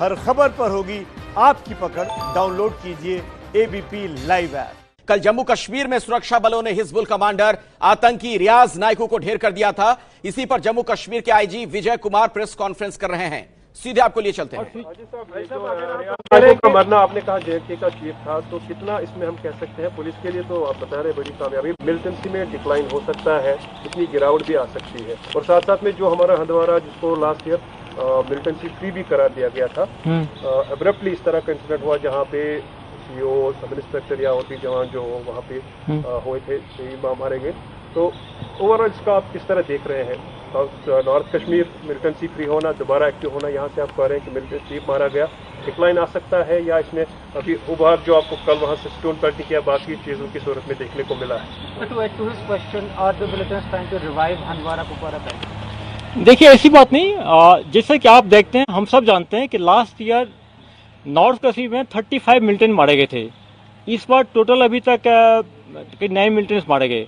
हर खबर पर होगी आपकी पकड़। डाउनलोड कीजिए एबीपी लाइव ऐप। कल जम्मू कश्मीर में सुरक्षा बलों ने हिजबुल कमांडर आतंकी रियाज नायकू को ढेर कर दिया था। इसी पर जम्मू कश्मीर के IG Vijay Kumar press conference कर रहे हैं। सीधे आपको लिए चलते हैं। नायकू का मरना आपने कहा जेएके का चीफ था, तो कितना इसमें हम कह सकते हैं पुलिस के लिए? तो आप बता रहे बड़ी कामयाबी, मिलिटेंसी में डिक्लाइन हो सकता है, इतनी गिरावट भी आ सकती है। और साथ साथ में जो हमारा हंदवारा, जिसको लास्ट ईयर मिलिटेंसी फ्री भी करार दिया गया था, अब्रप्टली इस तरह का इंसिडेंट हुआ जहाँ पे सीओ, सब इंस्पेक्टर या होती जवान जो वहाँ पे हुए थे, मारे गए। तो ओवरऑल इसका आप किस तरह देख रहे हैं? नॉर्थ कश्मीर मिलिटेंसी फ्री होना, दोबारा एक्टिव होना, यहाँ से आप कह रहे हैं कि मिलिटेंट चीफ मारा गया, डिक्लाइन आ सकता है, या इसमें अभी उभार जो आपको कल वहाँ से स्टोन पार्टी या बाकी चीज़ों की सूरत में देखने को मिला है? To his question, are the militants trying to revive Handwara Kupwara bank? देखिए, ऐसी बात नहीं। जैसे कि आप देखते हैं, हम सब जानते हैं कि लास्ट ईयर नॉर्थ कश्मीर में 35 मिलिटेंट मारे गए थे। इस बार टोटल अभी तक 9 मिलिटेंट्स मारे गए।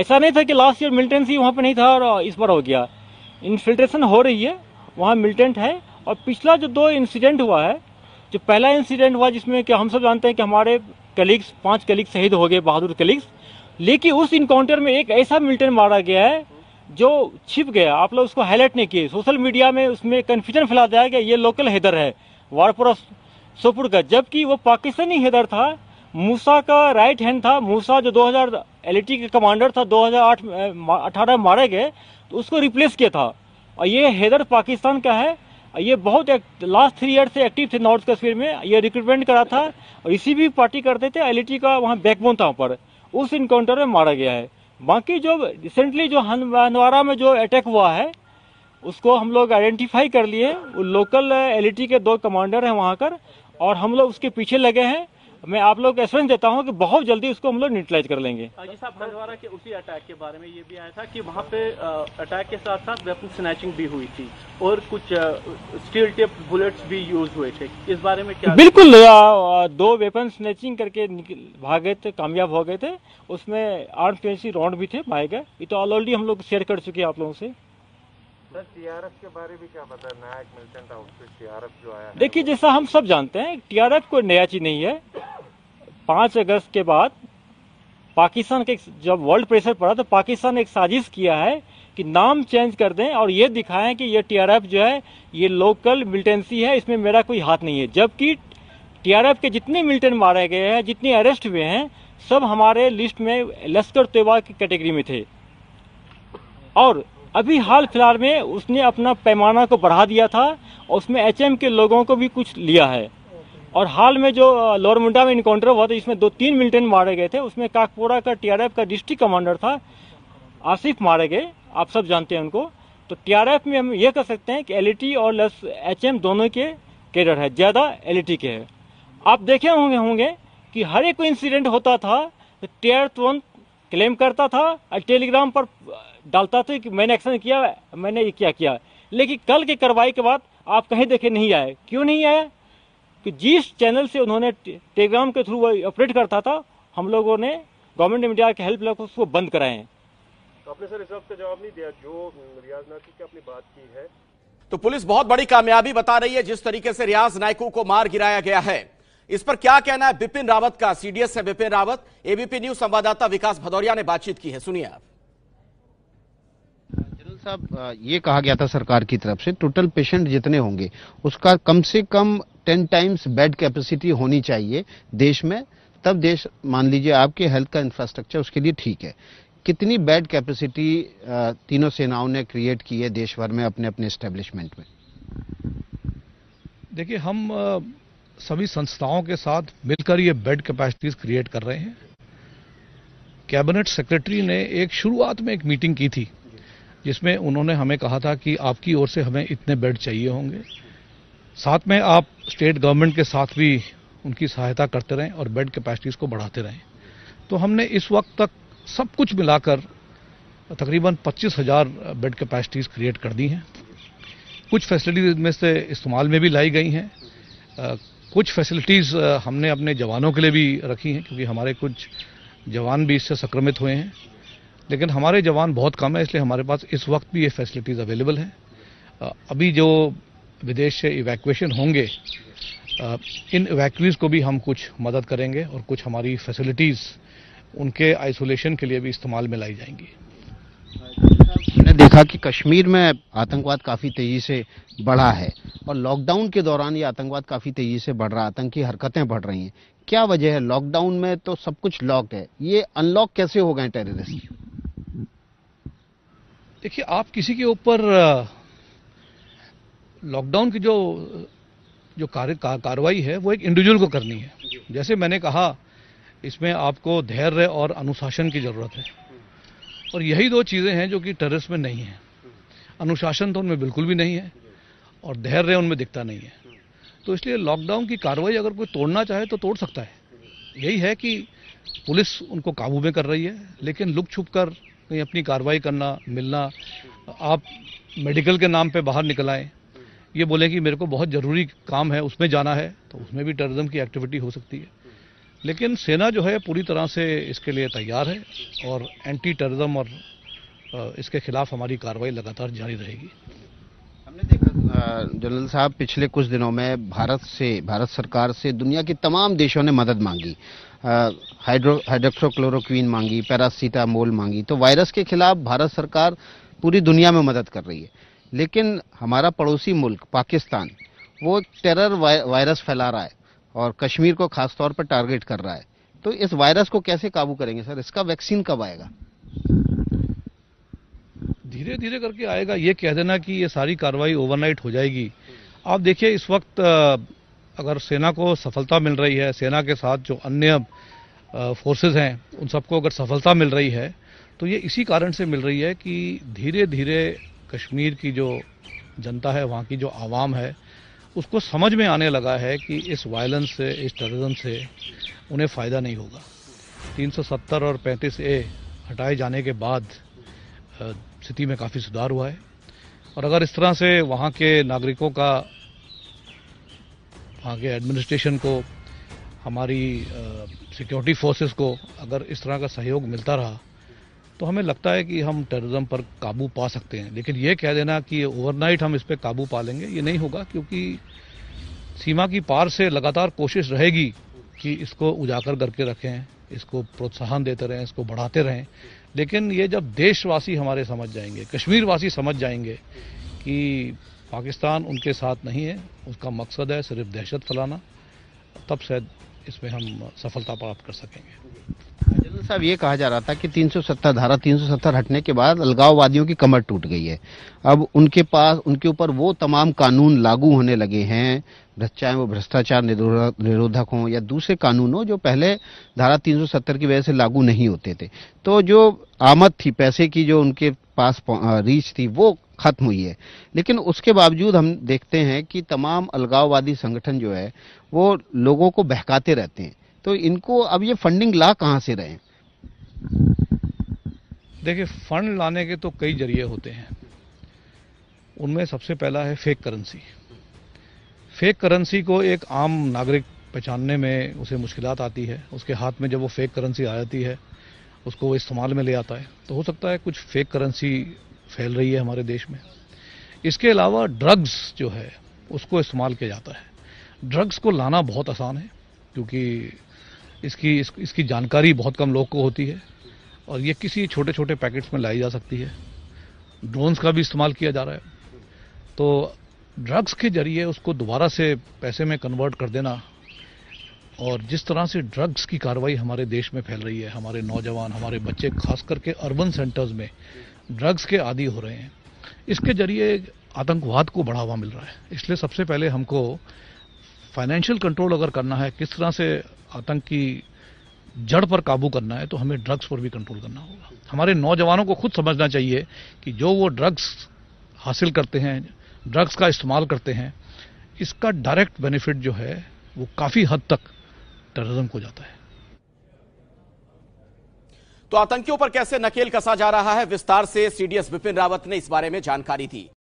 ऐसा नहीं था कि लास्ट ईयर मिलिटेंट्स ही वहाँ पे नहीं था और इस बार हो गया। इन्फिल्ट्रेशन हो रही है, वहाँ मिलिटेंट है। और पिछला जो 2 इंसिडेंट हुआ है, जो पहला इंसिडेंट हुआ जिसमें कि हम सब जानते हैं कि हमारे कलीग्स, 5 कलीग्स शहीद हो गए, बहादुर कलीग्स, लेकिन उस इनकाउंटर में एक ऐसा मिलिटेंट मारा गया है जो छिप गया। आप लोग उसको हाईलाइट नहीं किए। सोशल मीडिया में उसमें कन्फ्यूजन फैला दिया गया, ये लोकल हैदर है वारपुरा सोपुर का, जबकि वो पाकिस्तानी हैदर था। मूसा का राइट हैंड था। मूसा जो 2000 एलईटी का कमांडर था, 2018 मारे गए, तो उसको रिप्लेस किया था। और ये हैदर पाकिस्तान का है। ये बहुत लास्ट 3 ईयर से एक्टिव थे नॉर्थ कश्मीर में। ये रिक्रूटमेंट करा था और इसी भी पार्टी करते थे। एलईटी का वहाँ बैकबोन था, वहाँ पर उस इनकाउंटर में मारा गया है। बाकी जो रिसेंटली जो हंदवारा में जो अटैक हुआ है, उसको हम लोग आइडेंटिफाई कर लिए। वो लोकल एलईटी के 2 कमांडर हैं वहाँ कर, और हम लोग उसके पीछे लगे हैं। मैं आप लोग एश्योरेंस देता हूँ कि बहुत जल्दी उसको हम लोग न्यूट्रलाइज कर लेंगे। जी साहब, हंदवारा के उसी अटैक के बारे में ये भी आया था कि वहाँ पे अटैक के साथ साथ वेपन स्नैचिंग भी हुई थी और कुछ स्टील टिप बुलेट्स भी यूज हुए थे। इस बारे में क्या? बिल्कुल, 2 वेपन स्नैचिंग करके भागे थे, कामयाब हो गए थे। उसमें आर्म कैंसी राउंड भी थे, भाई गए। ये तो ऑलरेडी हम लोग शेयर कर चुके हैं आप लोगों से। टीआरएफ के बारे में क्या पता? नायक मिलिटेंट आउटफिट टीआरएफ जो आया है, देखिए जैसा हम सब जानते हैं, टीआरएफ कोई नया चीज नहीं है। 5 अगस्त के बाद पाकिस्तान के जब वर्ल्ड प्रेशर पड़ा तो पाकिस्तान ने एक साजिश किया है कि नाम चेंज कर दें और ये दिखाएं कि ये टीआरएफ जो है ये लोकल मिलिटेंसी है, इसमें मेरा कोई हाथ नहीं है। जबकि टीआरएफ के जितने मिलिटेंट मारे गए हैं, जितने अरेस्ट हुए हैं, सब हमारे लिस्ट में लश्कर तैयबा की कैटेगरी में थे। और अभी हाल फिलहाल में उसने अपना पैमाना को बढ़ा दिया था और उसमें एचएम के लोगों को भी कुछ लिया है। और हाल में जो लोअर मुंडा में इनकाउंटर हुआ था, इसमें 2-3 मिलिटेंट मारे गए थे। उसमें काकपोरा का टीआरएफ का डिस्ट्रिक्ट कमांडर था, आसिफ मारे गए, आप सब जानते हैं उनको। तो टीआरएफ में हम ये कह सकते हैं कि एलईटी और एचएम दोनों के कैडर है, ज़्यादा एलईटी के है। आप देखे होंगे कि हर एक इंसिडेंट होता था तो टीआरएफ तुरंत क्लेम करता था और टेलीग्राम पर डालता था कि मैंने एक्शन किया, मैंने ये किया। लेकिन कल की कार्रवाई के बाद आप कहीं देखे नहीं आए। क्यों नहीं आया? कि जिस चैनल से उन्होंने टेलीग्राम के थ्रू वो ऑपरेट करता था, हम लोगों ने गवर्नमेंट मीडिया के हेल्प लेकर उसको बंद कराए हैं। तो आपने सर इस बात का जवाब नहीं दिया जो रियाज नायकू की आपने बात की है। तो पुलिस बहुत बड़ी कामयाबी बता रही है जिस तरीके से रियाज नायकू को मार गिराया गया है। इस पर क्या कहना है बिपिन रावत का? सीडीएस है बिपिन रावत, एबीपी न्यूज संवाददाता विकास भदौरिया ने बातचीत की है, सुनिए आप। साहब, ये कहा गया था सरकार की तरफ से टोटल पेशेंट जितने होंगे उसका कम से कम 10 टाइम्स बेड कैपेसिटी होनी चाहिए देश में, तब देश मान लीजिए आपके हेल्थ का इंफ्रास्ट्रक्चर उसके लिए ठीक है। कितनी बेड कैपेसिटी तीनों सेनाओं ने क्रिएट की है देश भर में अपने अपने एस्टेब्लिशमेंट में? देखिए, हम सभी संस्थाओं के साथ मिलकर ये बेड कैपेसिटीज क्रिएट कर रहे हैं। कैबिनेट सेक्रेटरी ने एक शुरुआत में एक मीटिंग की थी जिसमें उन्होंने हमें कहा था कि आपकी ओर से हमें इतने बेड चाहिए होंगे, साथ में आप स्टेट गवर्नमेंट के साथ भी उनकी सहायता करते रहें और बेड कैपेसिटीज़ को बढ़ाते रहें। तो हमने इस वक्त तक सब कुछ मिलाकर तकरीबन 25,000 बेड कैपेसिटीज़ क्रिएट कर दी हैं। कुछ फैसिलिटीज़ में से इस्तेमाल में भी लाई गई हैं, कुछ फैसिलिटीज़ हमने अपने जवानों के लिए भी रखी हैं क्योंकि हमारे कुछ जवान भी इससे संक्रमित हुए हैं। लेकिन हमारे जवान बहुत कम है, इसलिए हमारे पास इस वक्त भी ये फैसिलिटीज़ अवेलेबल हैं। अभी जो विदेश से इवैक्यूएशन होंगे, इन इवैक्यूज़ को भी हम कुछ मदद करेंगे और कुछ हमारी फैसिलिटीज़ उनके आइसोलेशन के लिए भी इस्तेमाल में लाई जाएंगी। हमने देखा कि कश्मीर में आतंकवाद काफ़ी तेज़ी से बढ़ा है और लॉकडाउन के दौरान ये आतंकवाद काफ़ी तेज़ी से बढ़ रहा है, आतंकी हरकतें बढ़ रही हैं। क्या वजह है? लॉकडाउन में तो सब कुछ लॉक है, ये अनलॉक कैसे हो गए टेररिस्ट? देखिए, आप किसी के ऊपर लॉकडाउन की जो कार्रवाई है वो एक इंडिविजुअल को करनी है। जैसे मैंने कहा, इसमें आपको धैर्य और अनुशासन की ज़रूरत है और यही दो चीज़ें हैं जो कि टेररिस्ट में नहीं है। अनुशासन तो उनमें बिल्कुल भी नहीं है और धैर्य उनमें दिखता नहीं है। तो इसलिए लॉकडाउन की कार्रवाई अगर कोई तोड़ना चाहे तो तोड़ सकता है। यही है कि पुलिस उनको काबू में कर रही है, लेकिन लुक छुप कर कहीं अपनी कार्रवाई करना, मिलना, आप मेडिकल के नाम पे बाहर निकल आएँ, ये बोले कि मेरे को बहुत ज़रूरी काम है उसमें जाना है, तो उसमें भी टेररिज्म की एक्टिविटी हो सकती है। लेकिन सेना जो है पूरी तरह से इसके लिए तैयार है और एंटी टेररिज्म और इसके खिलाफ हमारी कार्रवाई लगातार जारी रहेगी। हमने देखा जनरल साहब, पिछले कुछ दिनों में भारत सरकार से दुनिया के तमाम देशों ने मदद मांगी, हाइड्रोक्सोक्लोरोक्वीन मांगी, पैरासीटामोल मांगी। तो वायरस के खिलाफ भारत सरकार पूरी दुनिया में मदद कर रही है, लेकिन हमारा पड़ोसी मुल्क पाकिस्तान वो टेरर वायरस फैला रहा है और कश्मीर को खास तौर पर टारगेट कर रहा है। तो इस वायरस को कैसे काबू करेंगे सर? इसका वैक्सीन कब आएगा? धीरे धीरे करके आएगा। ये कह देना कि ये सारी कार्रवाई ओवरनाइट हो जाएगी, आप देखिए इस वक्त अगर सेना को सफलता मिल रही है, सेना के साथ जो अन्य फोर्सेज हैं उन सबको अगर सफलता मिल रही है तो ये इसी कारण से मिल रही है कि धीरे धीरे कश्मीर की जो जनता है, वहाँ की जो आवाम है, उसको समझ में आने लगा है कि इस वायलेंस से, इस टेररिज्म से उन्हें फ़ायदा नहीं होगा। 370 और 35A हटाए जाने के बाद स्थिति में काफ़ी सुधार हुआ है और अगर इस तरह से वहाँ के नागरिकों का, वहाँ के एडमिनिस्ट्रेशन को, हमारी सिक्योरिटी फोर्सेस को अगर इस तरह का सहयोग मिलता रहा तो हमें लगता है कि हम टेररिज्म पर काबू पा सकते हैं। लेकिन ये कह देना कि ओवरनाइट हम इस पर काबू पा लेंगे, ये नहीं होगा, क्योंकि सीमा की पार से लगातार कोशिश रहेगी कि इसको उजागर करके रखें, इसको प्रोत्साहन देते रहें, इसको बढ़ाते रहें। लेकिन ये जब देशवासी हमारे समझ जाएंगे, कश्मीरवासी समझ जाएंगे कि पाकिस्तान उनके साथ नहीं है, उसका मकसद है सिर्फ दहशत फैलाना, तब शायद इसमें हम सफलता प्राप्त कर सकेंगे। जनरल साहब, ये कहा जा रहा था कि 370 धारा 370 हटने के बाद अलगाववादियों की कमर टूट गई है, अब उनके ऊपर वो तमाम कानून लागू होने लगे हैं, चाहे वो भ्रष्टाचार निरोधक हों या दूसरे कानून हो जो पहले धारा 370 की वजह से लागू नहीं होते थे। तो जो आमद थी, पैसे की जो उनके पास रीच थी, वो खत्म हुई है। लेकिन उसके बावजूद हम देखते हैं कि तमाम अलगाववादी संगठन जो है वो लोगों को बहकाते रहते हैं। तो इनको अब ये फंडिंग ला कहाँ से रहे? देखिए, फंड लाने के तो कई जरिए होते हैं, उनमें सबसे पहला है फेक करेंसी। फेक करेंसी को एक आम नागरिक पहचानने में उसे मुश्किलात आती है, उसके हाथ में जब वो फेक करेंसी आ जाती है उसको वो इस्तेमाल में ले आता है। तो हो सकता है कुछ फेक करेंसी फैल रही है हमारे देश में। इसके अलावा ड्रग्स जो है उसको इस्तेमाल किया जाता है। ड्रग्स को लाना बहुत आसान है क्योंकि इसकी जानकारी बहुत कम लोग को होती है और ये किसी छोटे छोटे पैकेट्स में लाई जा सकती है। ड्रोन्स का भी इस्तेमाल किया जा रहा है। तो ड्रग्स के जरिए उसको दोबारा से पैसे में कन्वर्ट कर देना, और जिस तरह से ड्रग्स की कार्रवाई हमारे देश में फैल रही है, हमारे नौजवान, हमारे बच्चे खास करके अर्बन सेंटर्स में ड्रग्स के आदी हो रहे हैं, इसके जरिए आतंकवाद को बढ़ावा मिल रहा है। इसलिए सबसे पहले हमको फाइनेंशियल कंट्रोल अगर करना है, किस तरह से आतंक की जड़ पर काबू करना है, तो हमें ड्रग्स पर भी कंट्रोल करना होगा। हमारे नौजवानों को खुद समझना चाहिए कि जो वो ड्रग्स हासिल करते हैं, ड्रग्स का इस्तेमाल करते हैं, इसका डायरेक्ट बेनिफिट जो है वो काफ़ी हद तक टेररिज्म को जाता है। तो आतंकियों पर कैसे नकेल कसा जा रहा है, विस्तार से सीडीएस बिपिन रावत ने इस बारे में जानकारी दी।